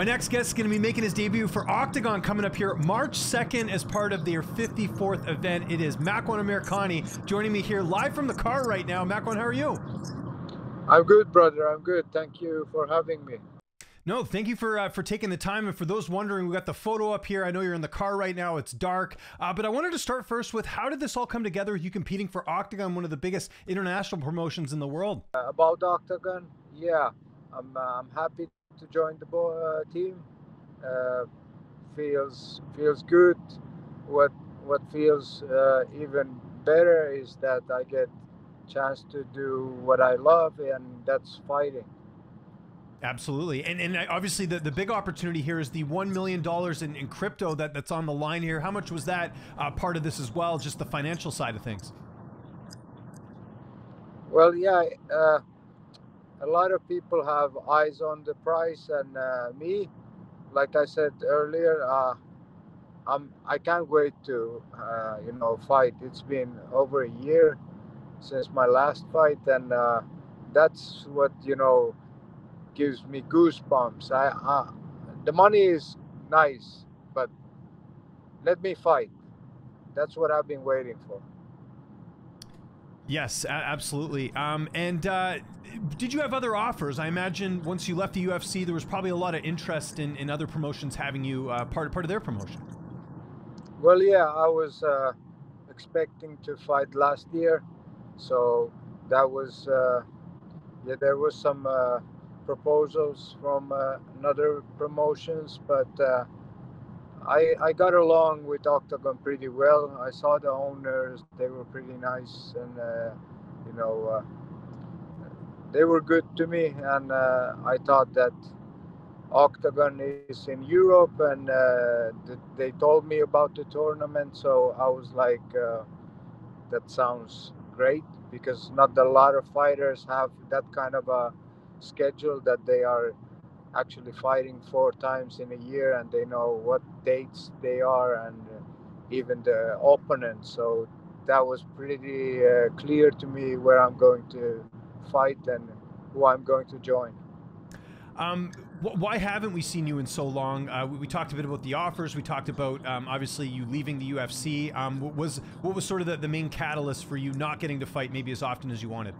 My next guest is going to be making his debut for Octagon coming up here March 2nd as part of their 54th event. It is Makwan Amirkhani joining me here live from the car right now. Makwan, how are you? I'm good, brother. I'm good. Thank you for having me. No, thank you for taking the time. And for those wondering, we got the photo up here. I know you're in the car right now. It's dark. But I wanted to start first with, how did this all come together with you competing for Octagon, one of the biggest international promotions in the world? About Octagon, yeah. I'm happy to join the team. Feels good. What feels even better is that I get chance to do what I love, and that's fighting. Absolutely. And obviously the big opportunity here is the $1 million in crypto that's on the line here. How much was that part of this as well, just the financial side of things? Well, yeah, a lot of people have eyes on the price, and me, like I said earlier, I can't wait to you know, fight. It's been over a year since my last fight, and that's what, you know, gives me goosebumps. The money is nice, but let me fight. That's what I've been waiting for. Yes, absolutely. Did you have other offers? I imagine once you left the UFC, there was probably a lot of interest in other promotions having you part of their promotion. Well, yeah, I was expecting to fight last year, so that was yeah, there was some proposals from another promotions, but I got along with Octagon pretty well. I saw the owners; they were pretty nice, and you know, they were good to me. And I thought that Octagon is in Europe, and they told me about the tournament, so I was like, that sounds great, because not a lot of fighters have that kind of a schedule that they are actually fighting 4 times in a year, and they know what dates they are and even the opponent. So that was pretty clear to me where I'm going to fight and who I'm going to join. Why haven't we seen you in so long? We talked a bit about the offers. We talked about obviously you leaving the UFC. What was sort of the main catalyst for you not getting to fight maybe as often as you wanted?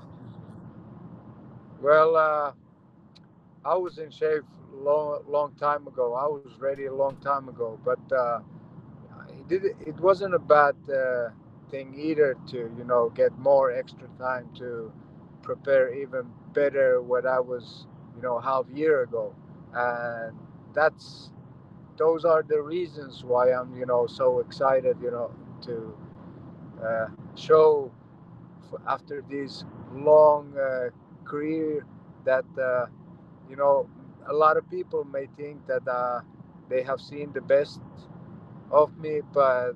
Well, I was in shape long time ago. I was ready a long time ago, but it wasn't a bad thing either to, you know, get more extra time to prepare even better what I was, you know, half year ago. And those are the reasons why I'm, you know, so excited, you know, to show after this long career that, you know, a lot of people may think that they have seen the best of me, but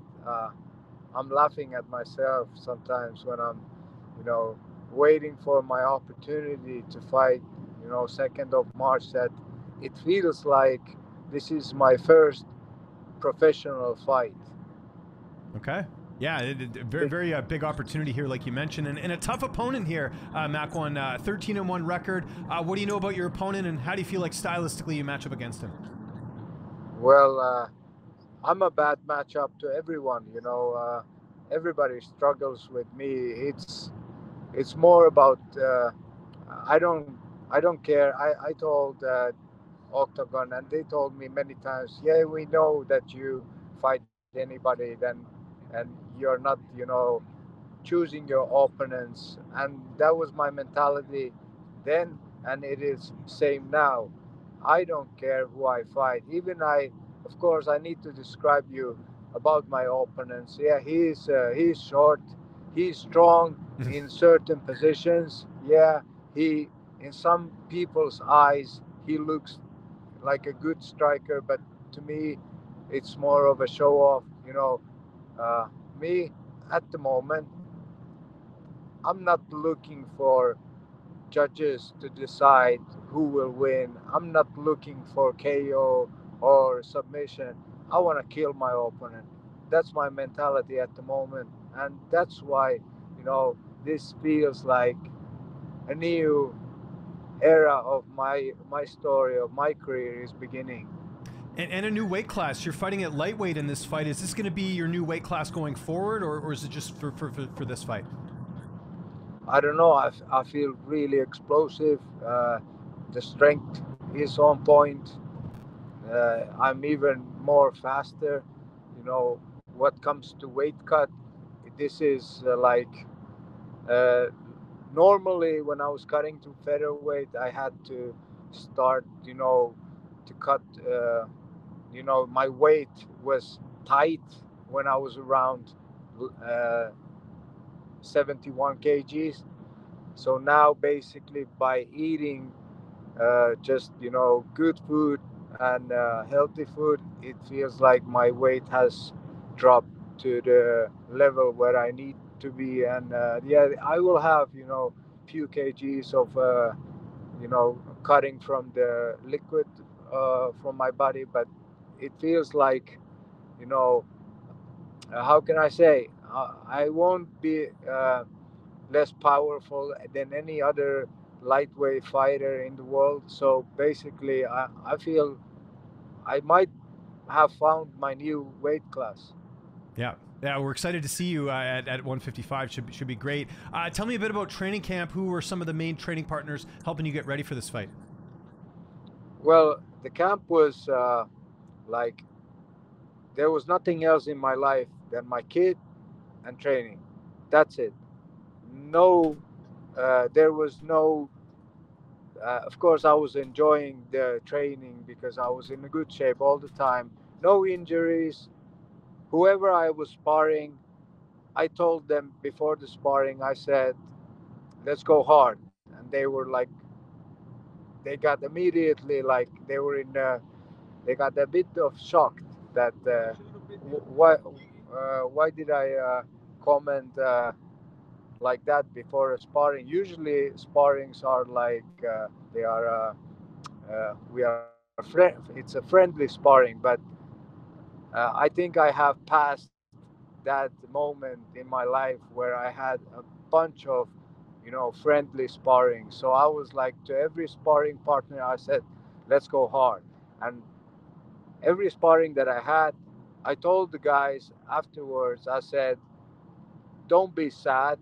I'm laughing at myself sometimes when I'm, you know, waiting for my opportunity to fight, you know, 2nd of March, that it feels like this is my first professional fight. Okay. Yeah, very, very big opportunity here, like you mentioned, and a tough opponent here, Makwan, 13-1 record. What do you know about your opponent, and how do you feel like stylistically you match up against him? Well, I'm a bad matchup to everyone. You know, everybody struggles with me. It's more about I don't care. I told Octagon, and they told me many times, yeah, we know that you fight anybody, then. And you're not, you know, choosing your opponents. And that was my mentality then, and it is same now. I don't care who I fight. Even of course, I need to describe you about my opponents. Yeah, he's short, he's strong in certain positions. Yeah, in some people's eyes, he looks like a good striker, but to me, it's more of a show-off, you know. Me at the moment, I'm not looking for judges to decide who will win. I'm not looking for KO or submission. I want to kill my opponent. That's my mentality at the moment, and that's why, you know, this feels like a new era of my story, of my career, is beginning. And a new weight class. You're fighting at lightweight in this fight. Is this going to be your new weight class going forward, or is it just for this fight? I don't know. I feel really explosive. The strength is on point. I'm even more faster. You know, what comes to weight cut, this is normally when I was cutting to featherweight, I had to start, you know, to cut, you know, my weight was tight when I was around 71 kgs. So now basically by eating just, you know, good food and healthy food, it feels like my weight has dropped to the level where I need to be. And yeah, I will have, you know, few kgs of, you know, cutting from the liquid from my body, but it feels like, you know, how can I say, I won't be less powerful than any other lightweight fighter in the world. So basically I feel I might have found my new weight class. Yeah. Yeah, we're excited to see you at 155. Should be great. Tell me a bit about training camp. Who are some of the main training partners helping you get ready for this fight? Well, the camp was like, there was nothing else in my life than my kid and training. That's it. No, there was no, of course, I was enjoying the training because I was in a good shape all the time. No injuries. Whoever I was sparring, I told them before the sparring, I said, let's go hard. And they were like, they got immediately like, they were in, they got a bit of shock that why did I comment like that before a sparring? Usually sparrings are like, they are, we are, it's a friendly sparring, but I think I have passed that moment in my life where I had a bunch of, you know, friendly sparring. So I was like, to every sparring partner, I said, let's go hard. And every sparring that I had, I told the guys afterwards, I said, don't be sad.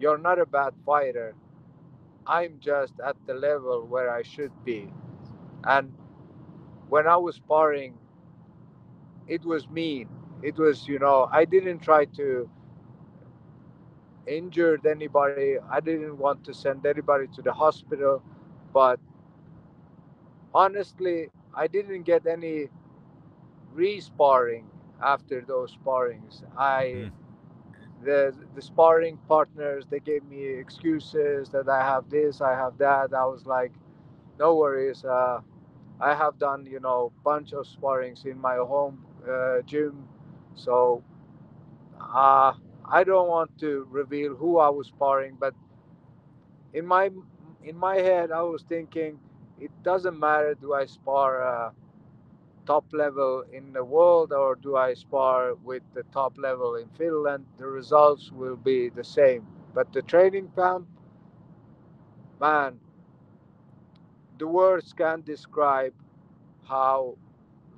You're not a bad fighter. I'm just at the level where I should be. And when I was sparring, it was mean. It was, you know, I didn't try to injure anybody. I didn't want to send anybody to the hospital. But honestly, I didn't get any re-sparring after those sparrings. The sparring partners, they gave me excuses that I have this, I have that. I was like, no worries. I have done, you know, bunch of sparrings in my home gym, so I don't want to reveal who I was sparring, but in my head I was thinking, it doesn't matter do I spar top level in the world or do I spar with the top level in Finland, the results will be the same. But the training camp, man, the words can't describe how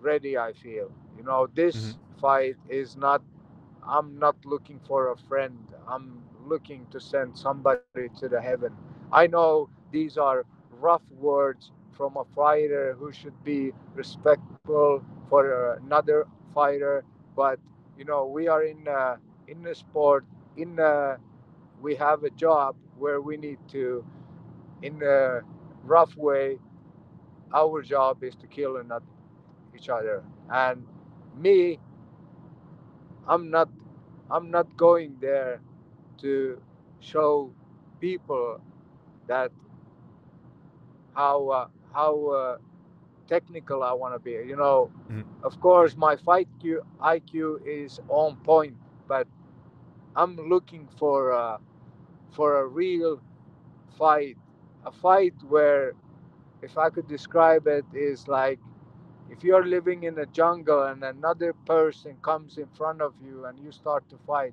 ready I feel. You know, this fight is not, I'm not looking for a friend. I'm looking to send somebody to the heaven. I know these are rough words from a fighter who should be respectful for another fighter. But, you know, we are in a sport, we have a job where we need to, in a rough way, our job is to kill each other. And me, I'm not going there to show people that how technical I want to be, you know. Of course my fight IQ is on point, but I'm looking for a real fight. A fight where, if I could describe it, is like if you're living in a jungle and another person comes in front of you and you start to fight,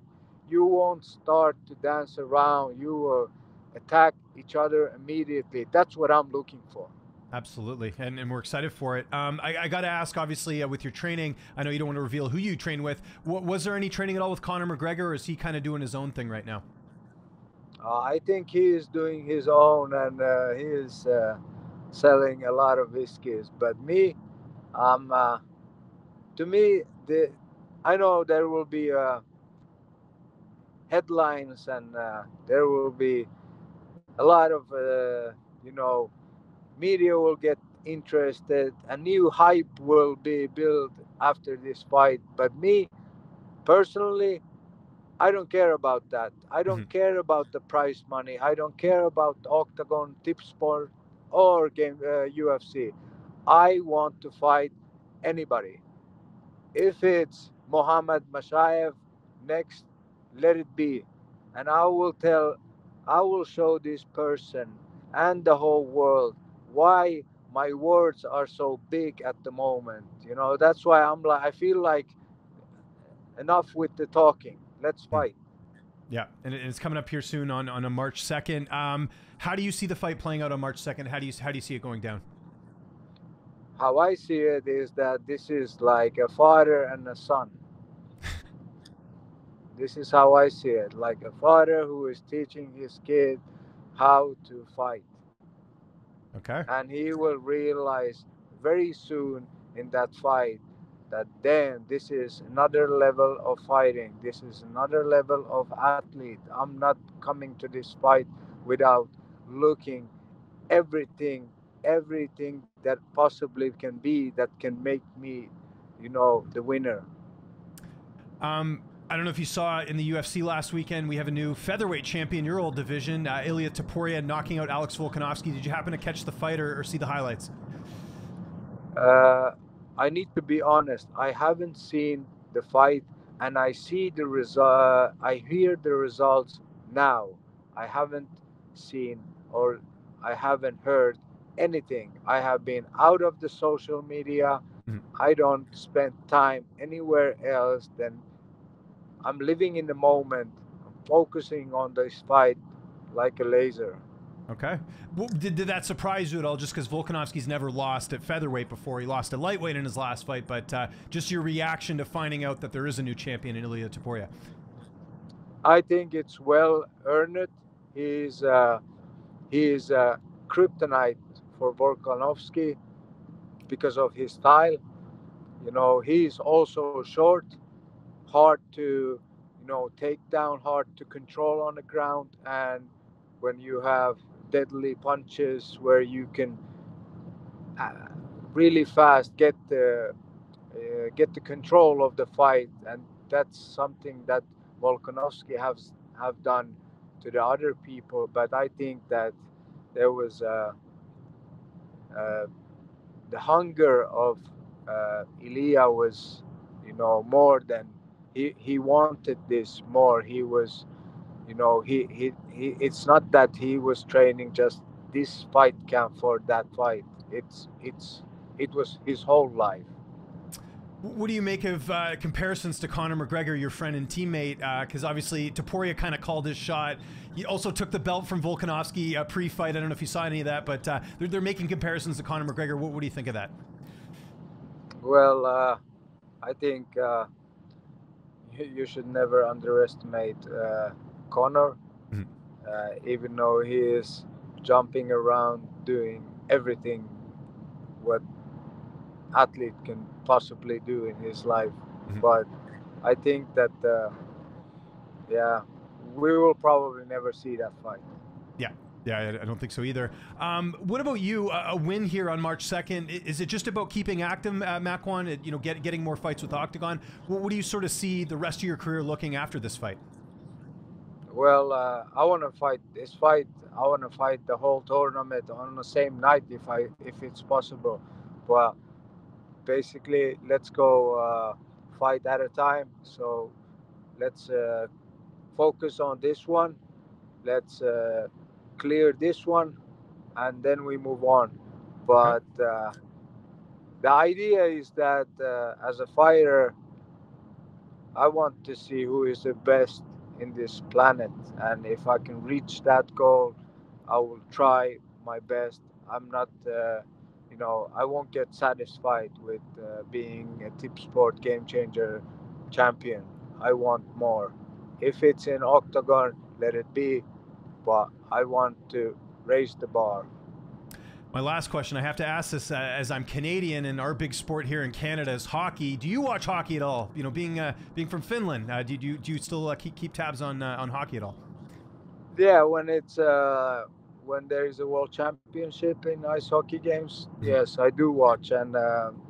you won't start to dance around. You will attack each other immediately. That's what I'm looking for. Absolutely, and we're excited for it. I got to ask, obviously, with your training, I know you don't want to reveal who you train with. Was there any training at all with Conor McGregor, or is he kind of doing his own thing right now? I think he is doing his own, and he is selling a lot of his skills. But me, to me, I know there will be headlines, and there will be a lot of, you know, media will get interested. A new hype will be built after this fight. But me, personally, I don't care about that. I don't care about the prize money. I don't care about Octagon, Tipsport, or UFC. I want to fight anybody. If it's Mohammed Mashaev next, let it be. And I will show this person and the whole world why my words are so big at the moment. You know, that's why I'm like, I feel like enough with the talking. Let's fight. Yeah, and it's coming up here soon on a March 2nd. How do you see the fight playing out on March 2nd? How do you see it going down? How I see it is that this is like a father and a son. This is how I see it, like a father who is teaching his kid how to fight. Okay. And he will realize very soon in that fight that damn, this is another level of fighting. This is another level of athlete. I'm not coming to this fight without looking everything that possibly can be, that can make me, you know, the winner. I don't know if you saw in the UFC last weekend, we have a new featherweight champion, your old division, Ilia Topuria knocking out Alex Volkanovski. Did you happen to catch the fight or see the highlights? I need to be honest. I haven't seen the fight, and I see the result. I hear the results now. I haven't seen or I haven't heard anything. I have been out of the social media. I don't spend time anywhere else than I'm living in the moment. I'm focusing on this fight like a laser. Okay. Well, did that surprise you at all? Just because Volkanovski's never lost at featherweight before. He lost at lightweight in his last fight, but just your reaction to finding out that there is a new champion in Ilia Topuria. I think it's well earned. He is kryptonite for Volkanovski because of his style. You know, he's also short, hard to, you know, take down, hard to control on the ground, and when you have deadly punches where you can really fast get the control of the fight, and that's something that Volkanovski have done to the other people. But I think that there was the hunger of Ilia was, you know, more than he wanted this more. He was, you know, he it's not that he was training just this fight camp for that fight. It was his whole life. What do you make of comparisons to Conor McGregor, your friend and teammate? Because obviously Topuria kind of called his shot. He also took the belt from Volkanovski pre-fight. I don't know if you saw any of that, but they're making comparisons to Conor McGregor. What do you think of that? Well, I think you should never underestimate Conor, even though he is jumping around doing everything what athlete can possibly do in his life. But I think that yeah, we will probably never see that fight. Yeah, I don't think so either. What about you, a win here on March 2nd? Is it just about keeping active, Makwan, you know, getting more fights with Octagon? What do you sort of see the rest of your career looking after this fight? Well, I want to fight this fight. I want to fight the whole tournament on the same night if it's possible. Well, basically, let's go fight at a time. So let's focus on this one. Let's clear this one, and then we move on. But the idea is that as a fighter, I want to see who is the best in this planet, and if I can reach that goal, I will try my best. I'm not, I won't get satisfied with being a Tipsport Game Changer champion. I want more. If it's in Octagon, let it be, but I want to raise the bar. My last question, I have to ask this as I'm Canadian and our big sport here in Canada is hockey. Do you watch hockey at all? You know, being from Finland, do you still keep tabs on hockey at all? Yeah, when there is a world championship in ice hockey games, yes, I do watch, and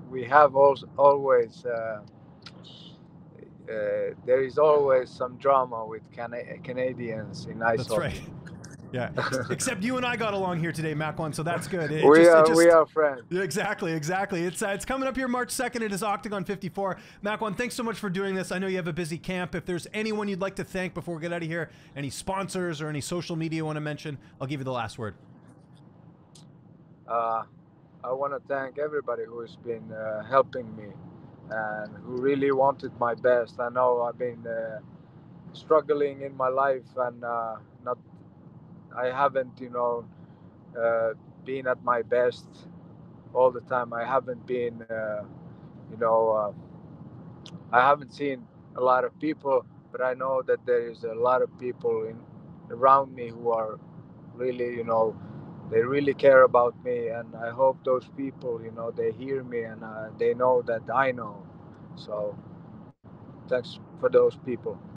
we have always there is always some drama with Canadians in ice hockey. That's right. Yeah, except you and I got along here today, Makwan, so that's good. We are friends. Exactly. It's coming up here March 2nd. It is Octagon 54. Makwan, thanks so much for doing this. I know you have a busy camp. If there's anyone you'd like to thank before we get out of here, any sponsors or any social media you want to mention, I'll give you the last word. I want to thank everybody who has been helping me and who really wanted my best. I know I've been struggling in my life and I haven't, been at my best all the time. I haven't been, I haven't seen a lot of people, but I know that there is a lot of people around me who are really, they really care about me. And I hope those people, they hear me and they know that I know. So thanks for those people.